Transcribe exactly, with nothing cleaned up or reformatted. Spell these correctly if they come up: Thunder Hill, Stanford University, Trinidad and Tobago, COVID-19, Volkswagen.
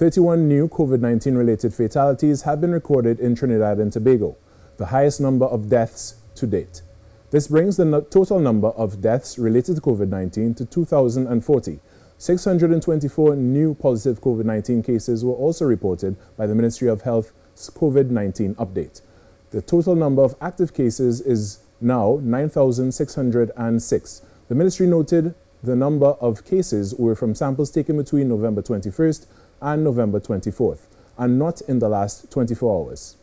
thirty-one new COVID nineteen related fatalities have been recorded in Trinidad and Tobago, the highest number of deaths to date. This brings the no- total number of deaths related to COVID nineteen to two thousand forty. six hundred twenty-four new positive COVID nineteen cases were also reported by the Ministry of Health's COVID nineteen update. The total number of active cases is now nine thousand six hundred six. The ministry noted the number of cases were from samples taken between November twenty-first and November twenty-fourth, and not in the last twenty-four hours.